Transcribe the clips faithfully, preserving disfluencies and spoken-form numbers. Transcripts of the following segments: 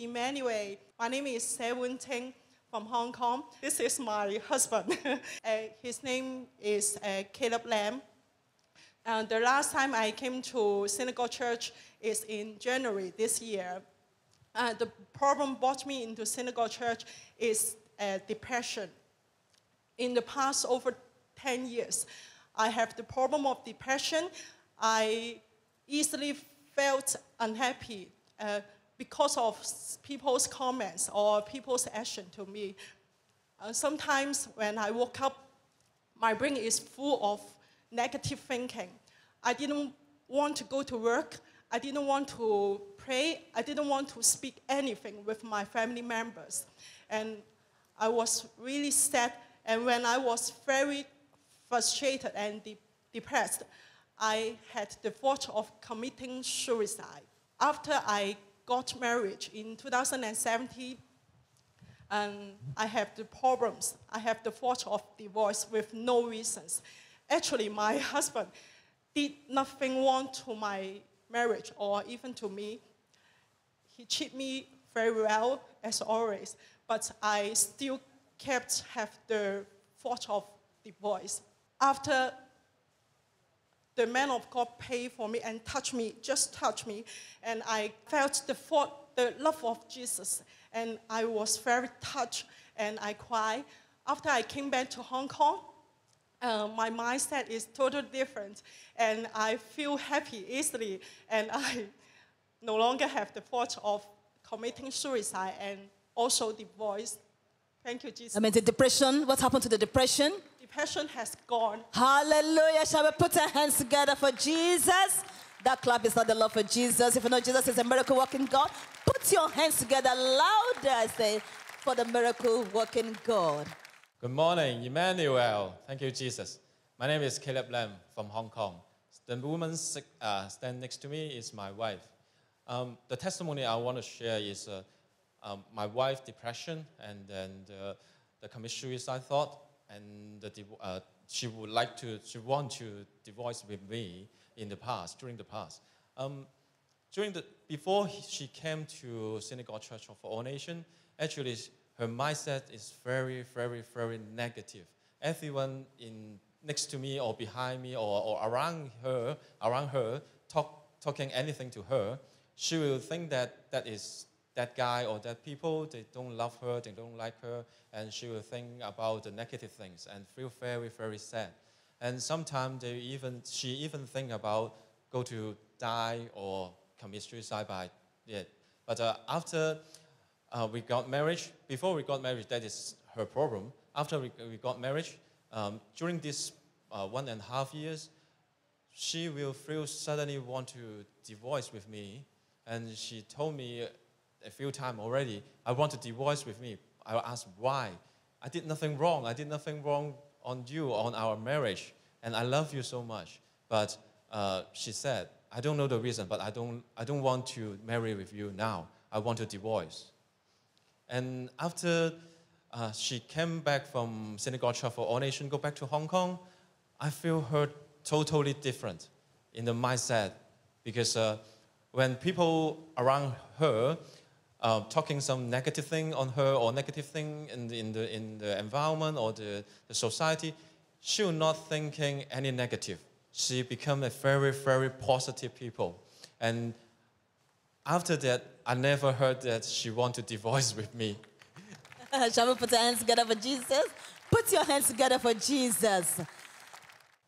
Emmanuel. My name is Se-Woon Ting from Hong Kong. This is my husband. uh, his name is uh, Caleb Lam. Uh, the last time I came to Synagogue Church is in January this year. Uh, the problem brought me into Synagogue Church is uh, depression. In the past over ten years, I have the problem of depression. I easily felt unhappy. Uh, because of people's comments or people's action to me. Uh, sometimes when I woke up, my brain is full of negative thinking. I didn't want to go to work. I didn't want to pray. I didn't want to speak anything with my family members. And I was really sad. And when I was very frustrated and de- depressed, I had the thought of committing suicide. After I got married in two thousand seventeen, and I have the problems. I have the thought of divorce with no reasons. Actually, my husband did nothing wrong to my marriage or even to me. He treated me very well, as always, but I still kept have the thought of divorce. After the man of God paid for me and touched me, just touched me, and I felt the, thought, the love of Jesus, and I was very touched, and I cried. After I came back to Hong Kong, uh, my mindset is totally different, and I feel happy easily, and I no longer have the thought of committing suicide and also divorce. Thank you, Jesus. I mean, the depression, what happened to the depression? Depression has gone. Hallelujah. Shall we put our hands together for Jesus? That clap is not the love for Jesus. If you know Jesus is a miracle-working God, put your hands together louder, say, for the miracle-working God. Good morning, Emmanuel. Thank you, Jesus. My name is Caleb Lam from Hong Kong. The woman uh, standing next to me is my wife. Um, the testimony I want to share is uh, um, my wife's depression and then uh, the commit suicide thought. And the, uh, she would like to, she want to divorce with me in the past, during the past. Um, during the, before he, she came to Synagogue Church of All Nations, actually her mindset is very, very, very negative. Everyone in, next to me or behind me or, or around her, around her talk, talking anything to her, she will think that that is that guy or that people, they don't love her, they don't like her, and she will think about the negative things and feel very, very sad. And sometimes they even, she even think about go to die or commit suicide by it. But uh, after uh, we got married, before we got married, that is her problem. After we, we got married, um, during this uh, one and a half years, she will feel suddenly want to divorce with me, and she told me a few times already, I want to divorce with me. I asked why. I did nothing wrong. I did nothing wrong on you, on our marriage, and I love you so much. But uh, she said, I don't know the reason, but I don't, I don't want to marry with you now. I want to divorce. And after uh, she came back from Synagogue Church for All Nations, go back to Hong Kong, I feel her totally different in the mindset because uh, when people around her Uh, talking some negative thing on her or negative thing in the, in the, in the environment or the, the society, she was not thinking any negative. She became a very, very positive people. And after that, I never heard that she wanted to divorce with me. Shall we put our hands together for Jesus? Put your hands together for Jesus.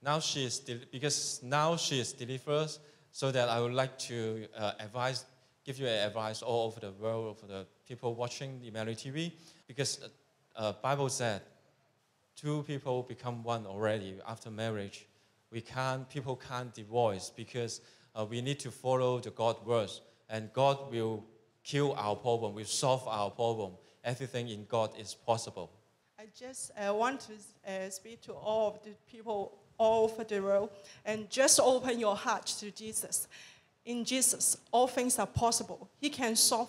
Now she is, because now she is delivered, so that I would like to uh, advise give you advice all over the world for the people watching Emmanuel T V, because uh, Bible said two people become one already after marriage. We can't, people can't divorce because uh, we need to follow the God words, and God will kill our problem, will solve our problem. Everything in God is possible. I just uh, want to uh, speak to all of the people all over the world, and just open your heart to Jesus. In Jesus, all things are possible. He can solve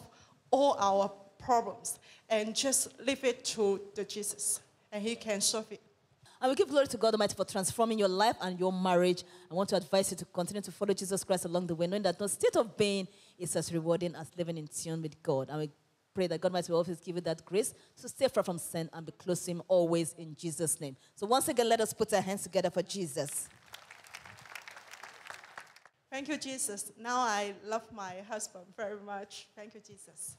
all our problems, and just leave it to the Jesus, and He can solve it. I will give glory to God Almighty for transforming your life and your marriage. I want to advise you to continue to follow Jesus Christ along the way, knowing that no state of being is as rewarding as living in tune with God. And we pray that God might well always give you that grace to stay far from sin and be close to him always in Jesus' name. So once again, let us put our hands together for Jesus. Thank you, Jesus. Now I love my husband very much. Thank you, Jesus.